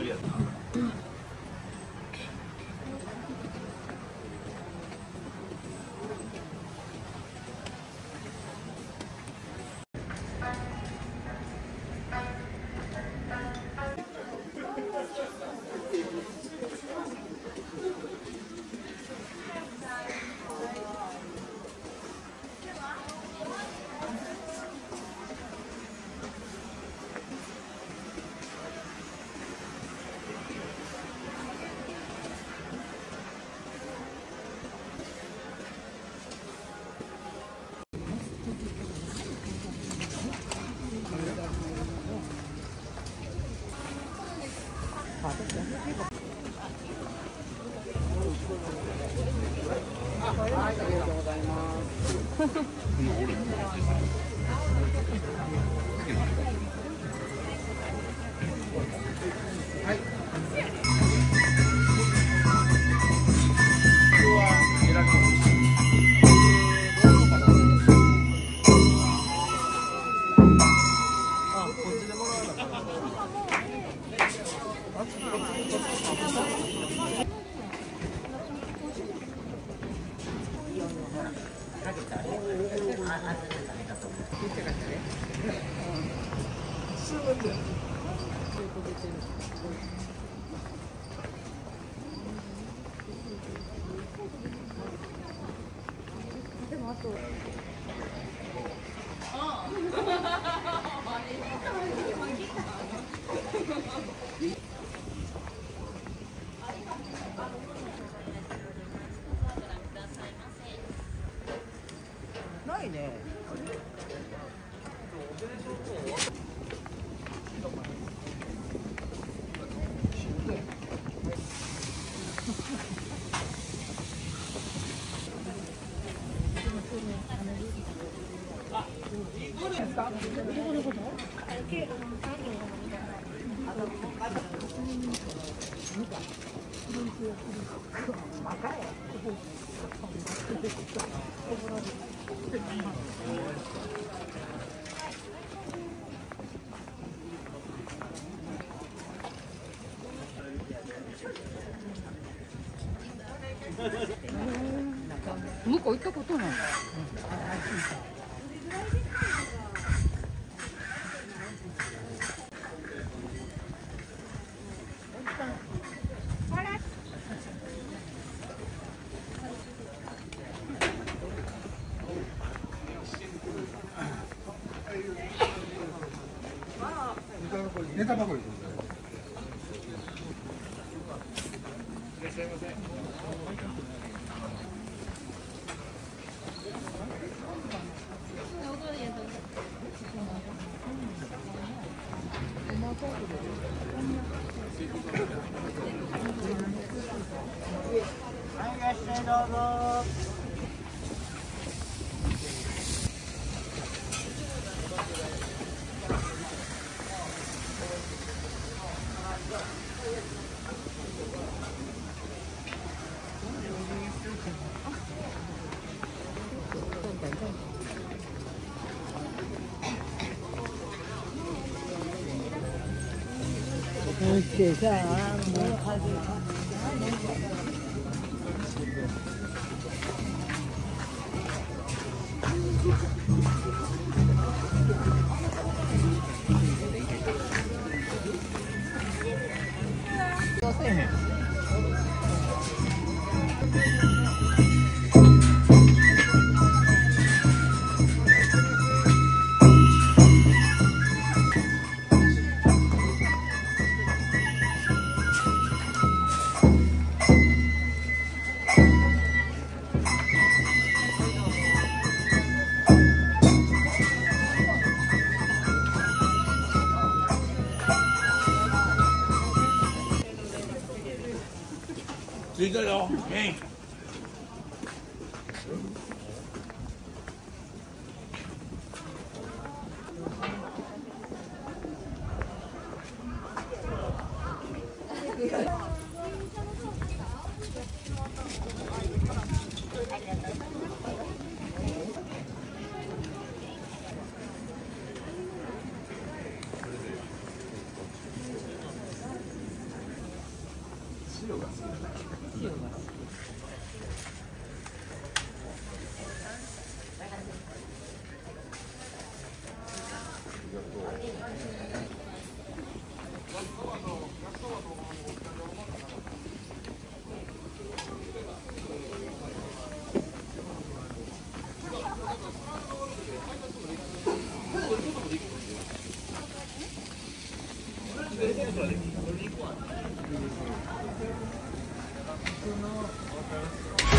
걸렸다.向こう行ったことない。 给下啊！没有看见。多少钱？量が少ない。Thank you.